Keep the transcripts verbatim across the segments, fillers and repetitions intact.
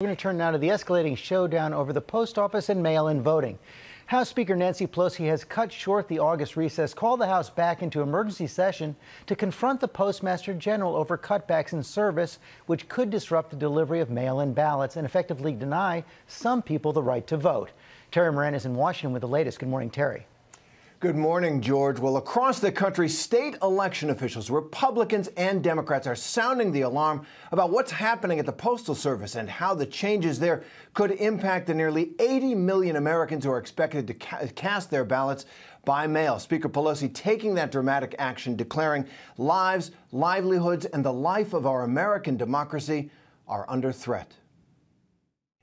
We're going to turn now to the escalating showdown over the post office and mail-in voting. House Speaker Nancy Pelosi has cut short the August recess, called the House back into emergency session to confront the Postmaster General over cutbacks in service, which could disrupt the delivery of mail-in ballots and effectively deny some people the right to vote. Terry Moran is in Washington with the latest. Good morning, Terry. Good morning, George. Well, across the country, state election officials, Republicans and Democrats, are sounding the alarm about what's happening at the Postal Service and how the changes there could impact the nearly eighty million Americans who are expected to ca- cast their ballots by mail. Speaker Pelosi taking that dramatic action, declaring lives, livelihoods, and the life of our American democracy are under threat.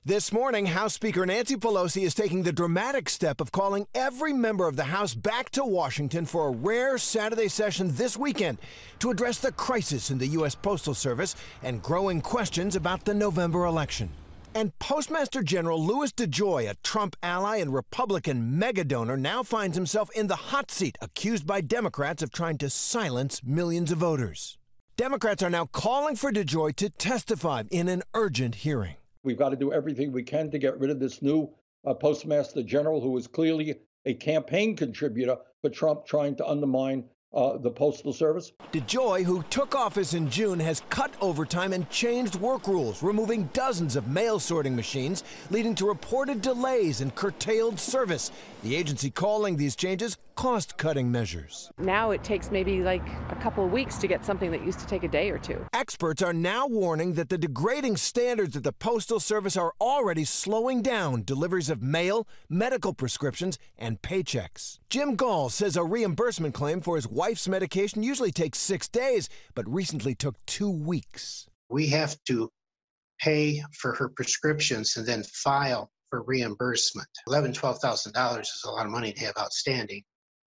This morning, House Speaker Nancy Pelosi is taking the dramatic step of calling every member of the House back to Washington for a rare Saturday session this weekend to address the crisis in the U S Postal Service and growing questions about the November election. And Postmaster General Louis DeJoy, a Trump ally and Republican megadonor, now finds himself in the hot seat, accused by Democrats of trying to silence millions of voters. Democrats are now calling for DeJoy to testify in an urgent hearing. We've got to do everything we can to get rid of this new uh, Postmaster General, who is clearly a campaign contributor for Trump, trying to undermine uh, the Postal Service. DeJoy, who took office in June, has cut overtime and changed work rules, removing dozens of mail sorting machines, leading to reported delays and curtailed service. The agency calling these changes cost-cutting measures. Now it takes maybe like a couple of weeks to get something that used to take a day or two. Experts are now warning that the degrading standards at the Postal Service are already slowing down deliveries of mail, medical prescriptions, and paychecks. Jim Gall says a reimbursement claim for his wife's medication usually takes six days, but recently took two weeks. We have to pay for her prescriptions and then file for reimbursement. eleven thousand, twelve thousand dollars is a lot of money to have outstanding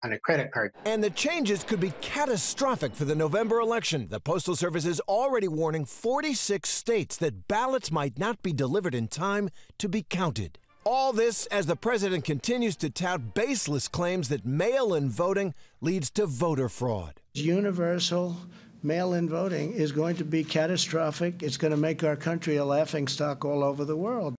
on a credit card. And the changes could be catastrophic for the November election. The Postal Service is already warning forty-six states that ballots might not be delivered in time to be counted. All this as the president continues to tout baseless claims that mail-in voting leads to voter fraud. Universal mail-in voting is going to be catastrophic. It's going to make our country a laughingstock all over the world.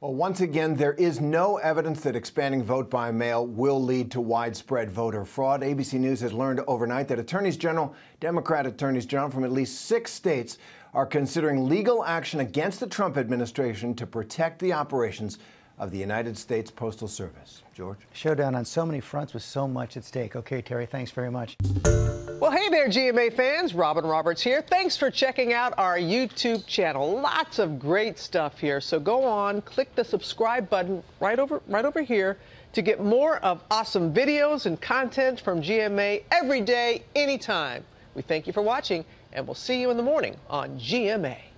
Well, once again, there is no evidence that expanding vote by mail will lead to widespread voter fraud. A B C News has learned overnight that attorneys general, Democrat attorneys general from at least six states, are considering legal action against the Trump administration to protect the operations of the United States Postal Service. George? Showdown on so many fronts with so much at stake. Okay, Terry, thanks very much. Well, hey there, G M A fans. Robin Roberts here. Thanks for checking out our YouTube channel. Lots of great stuff here. So go on, click the subscribe button right over, right over here to get more of awesome videos and content from G M A every day, anytime. We thank you for watching, and we'll see you in the morning on G M A.